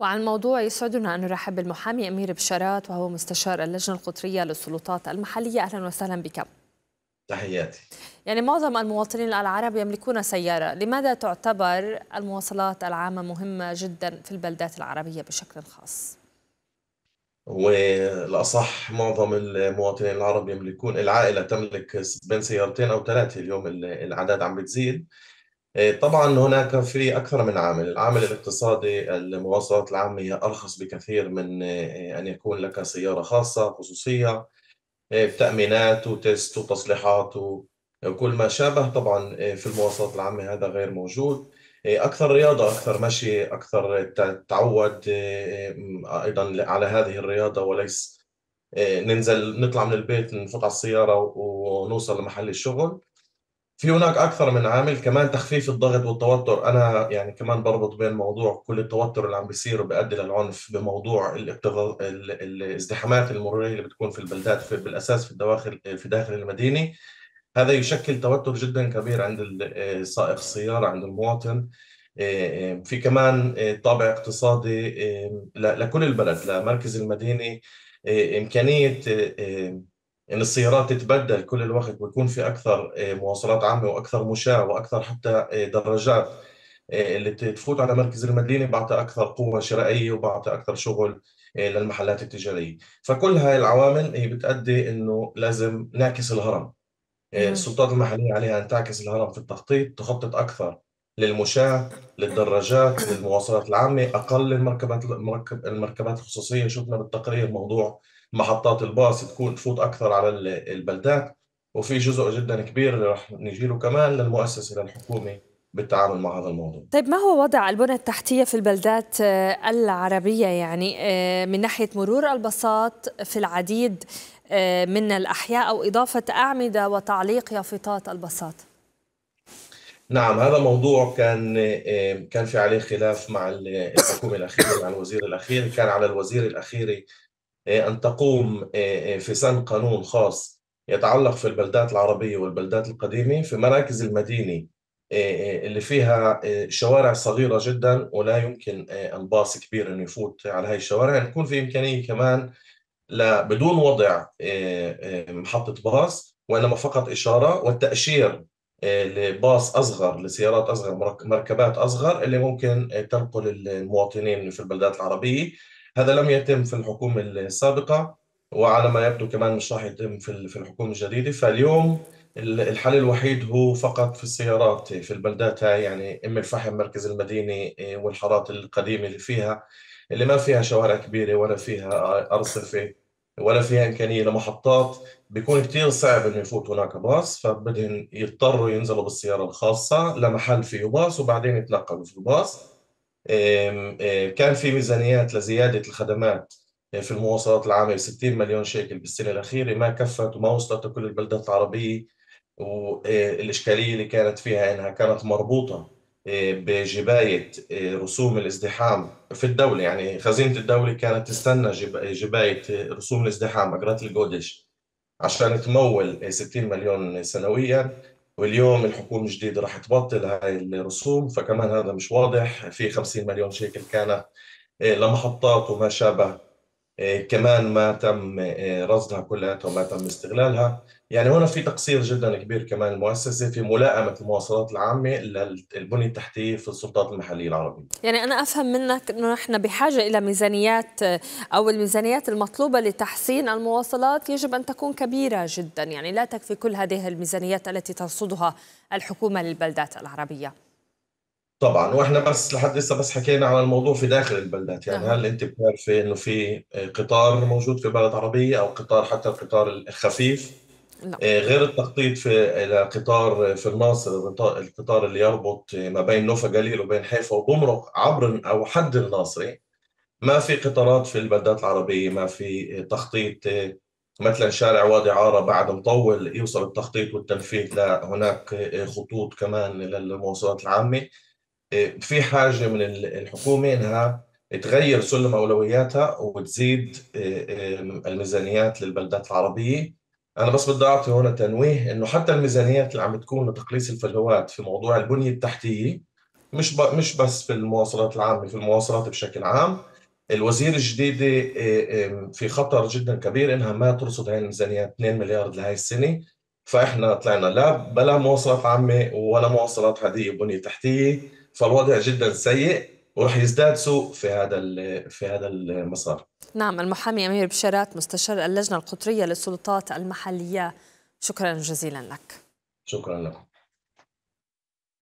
وعن موضوع يسعدنا أن نرحب بالمحامي امير بشارات وهو مستشار اللجنة القطرية للسلطات المحلية. اهلا وسهلا بك. تحياتي. يعني معظم المواطنين العرب يملكون سيارة، لماذا تعتبر المواصلات العامة مهمة جدا في البلدات العربية بشكل خاص؟ والأصح معظم المواطنين العرب يملكون، العائلة تملك بين سيارتين أو ثلاثة، اليوم الأعداد عم بتزيد. طبعا هناك في أكثر من عامل، العامل الاقتصادي، المواصلات العامة هي أرخص بكثير من أن يكون لك سيارة خاصة خصوصية، تأمينات وتست وتصليحات وكل ما شابه. طبعا في المواصلات العامة هذا غير موجود. أكثر رياضة، أكثر مشي، أكثر تعود أيضا على هذه الرياضة، وليس ننزل نطلع من البيت نفوت على السيارة ونوصل لمحل الشغل. في هناك أكثر من عامل، كمان تخفيف الضغط والتوتر. أنا يعني كمان بربط بين موضوع كل التوتر اللي عم بيصير وبيؤدي للعنف بموضوع الازدحامات المرورية اللي بتكون في البلدات بالأساس في داخل المدينة. هذا يشكل توتر جدا كبير عند سائق السيارة، عند المواطن. في كمان طابع اقتصادي لكل البلد، لمركز المدينة، إمكانية أن السيارات تتبدل كل الوقت ويكون في أكثر مواصلات عامة وأكثر مشاة وأكثر حتى دراجات اللي تفوت على مركز المدينة، بعطي أكثر قوة شرائية وبعطي أكثر شغل للمحلات التجارية. فكل هاي العوامل هي بتأدي أنه لازم نعكس الهرم. السلطات المحلية عليها أن تعكس الهرم في التخطيط، تخطط أكثر للمشاة، للدراجات، للمواصلات العامة، أقل المركبات الخصوصية. شفنا بالتقرير موضوع محطات الباص تكون تفوت أكثر على البلدات، وفي جزء جدا كبير اللي رح نجيله كمان للمؤسسة للحكومة بالتعامل مع هذا الموضوع. طيب، ما هو وضع البنى التحتية في البلدات العربية، يعني من ناحية مرور الباصات في العديد من الأحياء أو إضافة أعمدة وتعليق يافطات الباصات؟ نعم، هذا موضوع كان في عليه خلاف مع الحكومة الأخيرة، مع الوزير الأخير. كان على الوزير الأخير أن تقوم في سن قانون خاص يتعلق في البلدات العربية والبلدات القديمة في مراكز المدينة اللي فيها شوارع صغيرة جدا ولا يمكن أن باص كبير أن يفوت على هاي الشوارع، أن يكون في إمكانية كمان بدون وضع محطة باص، وإنما فقط إشارة والتأشير لباص أصغر، لسيارات أصغر، مركبات أصغر اللي ممكن تنقل المواطنين في البلدات العربية. هذا لم يتم في الحكومة السابقة، وعلى ما يبدو كمان مش راح يتم في الحكومة الجديدة. فاليوم الحل الوحيد هو فقط في السيارات في البلدات هاي، يعني ام الفحم، مركز المدينة والحارات القديمة اللي فيها، اللي ما فيها شوارع كبيرة ولا فيها أرصفة ولا فيها إمكانية لمحطات، بيكون كتير صعب إنه يفوت هناك باص، فبدهم يضطروا ينزلوا بالسيارة الخاصة لمحل فيه باص وبعدين يتنقلوا في الباص. كان في ميزانيات لزيادة الخدمات في المواصلات العامة 60 مليون شيكل بالسنة الأخيرة، ما كفت وما وصلت لكل البلدات العربية. والإشكالية اللي كانت فيها إنها كانت مربوطة بجباية رسوم الازدحام في الدولة، يعني خزينة الدولة كانت تستنى جباية رسوم الازدحام، أجرات الجودش، عشان تمول 60 مليون سنويا. واليوم الحكومة الجديدة راح تبطل هاي الرسوم، فكمان هذا مش واضح. في 50 مليون شيكل كانت لمحطات وما شابه، كمان ما تم رصدها كلها وما تم استغلالها. يعني هنا في تقصير جدا كبير كمان المؤسسة في ملائمة المواصلات العامة للبنية التحتية في السلطات المحلية العربية. يعني أنا أفهم منك أنه نحن بحاجة إلى ميزانيات، أو الميزانيات المطلوبة لتحسين المواصلات يجب أن تكون كبيرة جدا، يعني لا تكفي كل هذه الميزانيات التي ترصدها الحكومة للبلدات العربية. طبعا، واحنا بس لحد لسه بس حكينا على الموضوع في داخل البلدات، يعني هل انت بتعرفي انه في قطار موجود في بلد عربيه، او قطار حتى القطار الخفيف؟ لا. غير التخطيط لقطار في الناصر، القطار اللي يربط ما بين نوفا جليل وبين حيفا وبمرق عبر او حد الناصري، ما في قطارات في البلدات العربيه، ما في تخطيط. مثلا شارع وادي عارة بعد مطول يوصل التخطيط والتنفيذ لهناك خطوط كمان للمواصلات العامه. في حاجة من الحكومة إنها تغير سلم أولوياتها وتزيد الميزانيات للبلدات العربية. أنا بس بدي أعطي هنا تنويه إنه حتى الميزانيات اللي عم تكون لتقليص الفجوات في موضوع البنية التحتية مش بس في المواصلات العامة، في المواصلات بشكل عام. الوزير الجديدة في خطر جدا كبير إنها ما ترصد هاي الميزانية 2 مليار لهاي السنة. فإحنا طلعنا لا بلا مواصلات عامة ولا مواصلات حديقية وبنية تحتية، فالوضع جدا سيء ورح يزداد سوء في هذا المسار. نعم، المحامي امير بشارات مستشار اللجنة القطرية للسلطات المحلية، شكرا جزيلا لك. شكرا لكم.